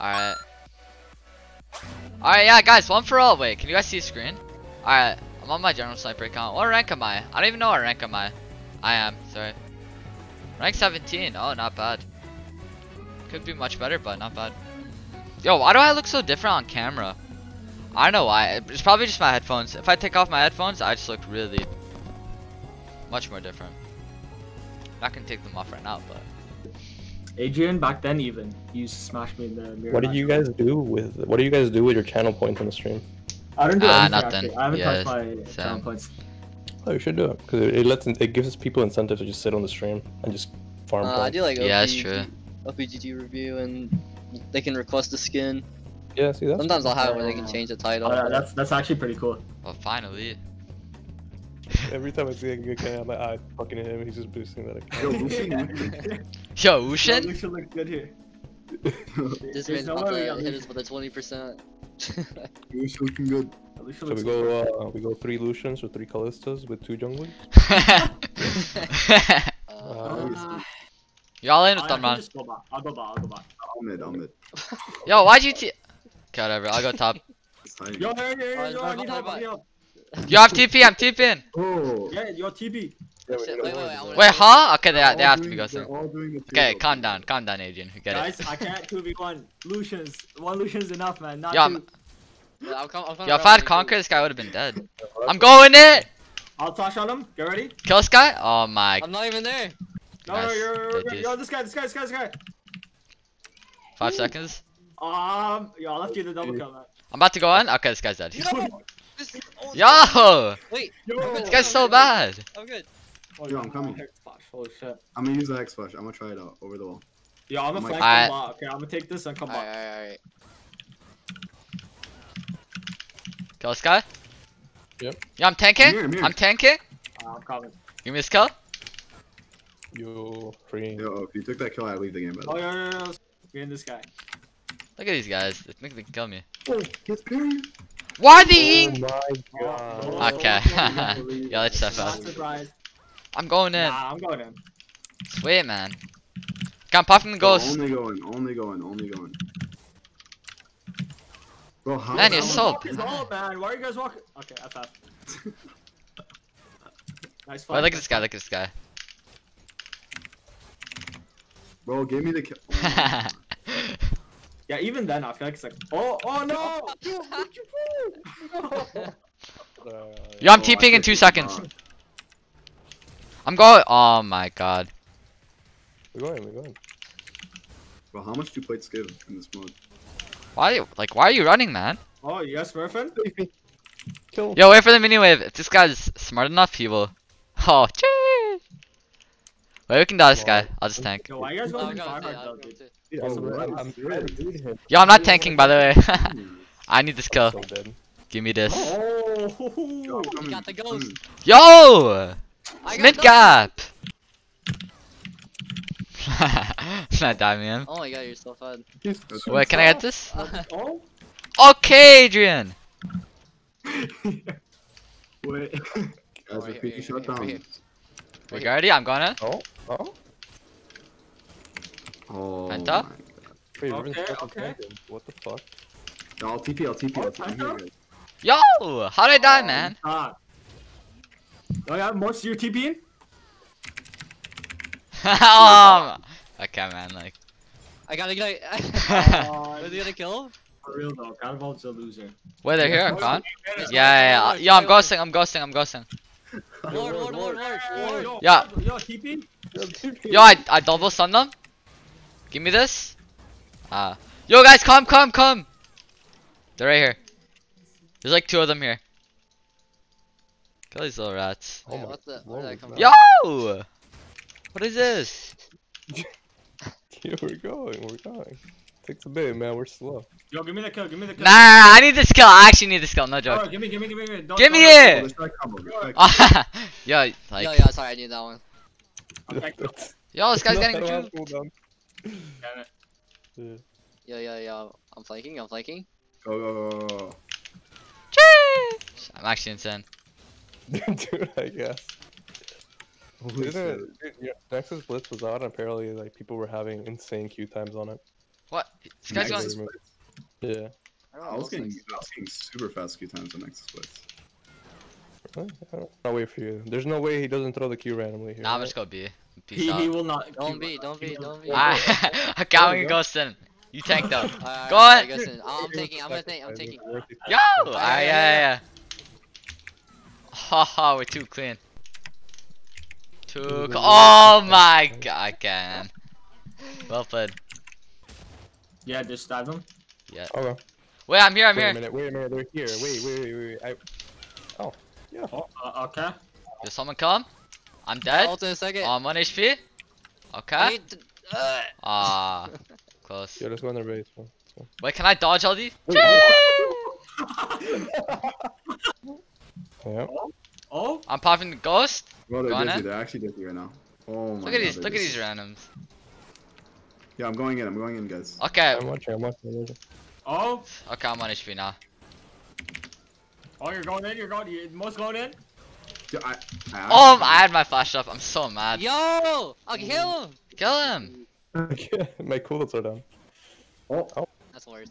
Alright. Alright, yeah, guys, 1 for all. Wait, can you guys see the screen? Alright, I'm on my general sniper account. What rank am I? I don't even know what rank am I. I am, sorry. Rank 17. Oh, not bad. Could be much better, but not bad. Yo, why do I look so different on camera? I don't know why. It's probably just my headphones. If I take off my headphones, I just look really much more different. I can take them off right now, but... Adrian, back then even, you smashed me in the mirror. What do you guys do with your channel points on the stream? I don't do nothing. Actually. I haven't touched my channel points. Oh, you should do it, because it gives people incentive to just sit on the stream and just farm points. I do like OPGG review, and they can request a skin. Yeah, see that? Sometimes I'll have it where they can change the title. Oh, yeah, that's actually pretty cool. Well, finally. Every time I see a good guy, I'm like, I fucking hit him. He's just boosting that account. Yo, Lucian. Yo, Lucian. Lucian looks good here. This man's about to hit us with a 20%. Lucian looking good. So we go 3 Lucians or 3 Kalistas with 2 junglers. Y'all in with them, man. I'll go back. I'm mid. Yo, why'd you whatever, I'll go top. Yo, hey, I need help. You have TP, I'm TPing. Oh. Yeah, you're TP. Wait, huh? Okay, they have to be going soon. Okay, calm down, Adrian. Guys, I can't 2v1. Lucian's. 1 Lucian's enough, man. Not two. Yo, if I had conquered, this guy would have been dead. I'm going it! I'll toss on him. Get ready. Kill this guy? Oh my. I'm not even there. No, you're this guy. 5 seconds. Yo, I left you the double kill, man. I'm about to go in? Okay, this guy's dead. Yo! Wait! This guy's so bad! I'm good. Oh, yo, I'm coming. Holy shit. I'm gonna use the X flash. I'm gonna try it out over the wall. Yo, I'm gonna flank the bot. Okay, I'm gonna take this and come back. Alright. Kill this guy? Yep. Yeah, I'm tanking. I'm tanking. I'm coming. Give me this kill. Yo, free. Yo, if you took that kill, I leave the game. Oh, yeah. We're in this guy. Look at these guys. They think they can kill me. Oh, it's clear. Why are they eating? Oh my god. Okay. Yo, let's step out. I'm going in. Nah, I'm going in. Sweet, man. Okay, I'm popping the ghost. Only going. Bro, how man, you're so bad. Why are you guys walking? Okay, FF. Nice fight. Wait, look at this guy. Bro, give me the kill. Oh, yeah, even then I feel like it's like, oh no! Yo, I'm TPing in 2 seconds. I'm going. Oh my god. We're going. Bro, how much do plates give in this mode? Why are you running, man? Oh, you guys smurfing? Cool. Yo, wait for the mini wave. If this guy's smart enough, he will. Oh, jeez. Wait, we can die this guy. I'll just tank. Yo, why you guys want to farm? Yo, I'm not tanking, by the way. I need this kill. Give me this. Oh, we got the ghost. Yo! Mid gap! Not die, man. Oh my god, you're so fun. Wait, can I get this? Okay, Adrian! Wait. Guys, we're being shut down. Wait, Guardy, I'm gonna. Oh. Penta? Wait, okay. What the fuck? No, I'll TP. Yo! How'd I die, man? Oh, yeah, most you're TPing? Okay, man, like. I gotta get a. Was he gonna kill? For real, though. Cannonball's a loser. Wait, they're here, I'm gone? Yeah. Yo, I'm ghosting. Lord. Yeah. Yo, TP? Yo, I double stun them. Give me this. Yo, guys, come. They're right here. There's like 2 of them here. Kill these little rats. Oh my. Yo! What is this? Here we're going. Takes a bit, man. We're slow. Yo, give me the kill. Nah, I need this kill. I actually need this kill. No joke. Right, give me. Give me it. Yo, like. Yo, sorry, I need that one. Yo, this guy's getting controlled. Damn it. Yeah. Yo. I'm flanking. Go. Jeez. I'm actually insane. Dude, I guess. Nexus Blitz was out and apparently like people were having insane queue times on it. What? This guy's Nexus going. Blitz. Yeah. I was getting super fast Q times on Nexus Blitz. Really? I don't, I'll wait for you. There's no way he doesn't throw the Q randomly here. Nah, I'm just go B. He will not. Don't be. I can't even go sin. You tank though. Go on. I'm taking. Yo! Yeah. Haha, we're too clean. Oh my god, man. Well played. Yeah, just stab him. Yeah. Okay. Wait, I'm here. Wait a minute, they're here. Wait. Oh, yeah. Oh, okay. Did someone come? I'm dead. Hold on a second. I'm on HP. Okay. Ah, close. Yeah, let's go on their base. Wait, can I dodge all these? Yeah. Oh, I'm popping the ghost. Well, they're actually dizzy right now. Oh my god. Look at these randoms. Yeah, I'm going in, guys. Okay. I'm watching. Oh. Okay, I'm on HP now. Oh, you're going in. You most going in. Dude, I had my flash up. I'm so mad. Yo, I'll kill him. Kill him. My cooldowns are down. Oh. That's weird.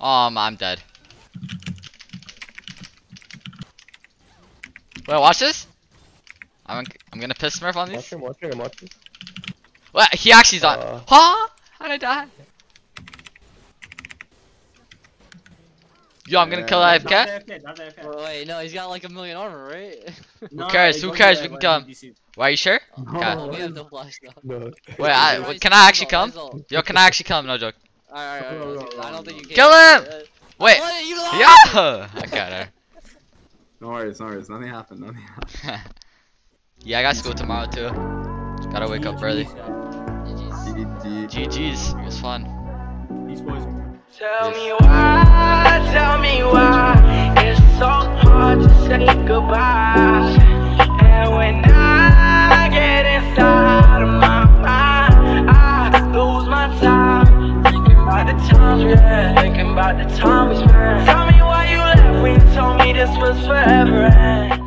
I'm dead. Wait, watch this. I'm gonna piss Smurf on these. I'm watching. What? He actually's on. Huh? How'd I die? Yo, I'm gonna kill that AFK. Oh, wait, no, he's got like 1,000,000 armor, right? Who cares? We can kill him. Why, are you sure? Okay. No, we have no flash now. No. Wait, can I actually kill him? Yo, can I actually kill him? No joke. Alright. I don't think you can. Kill him! Wait. Yo! I got her. No worries. Nothing happened. Yeah, I got school tomorrow too. Gotta wake up early. GG's. It was fun. These boys. Tell me why it's so hard to say goodbye. And when I get inside of my mind, I lose my time thinking about the times we spent. Tell me why you left when you told me this was forever.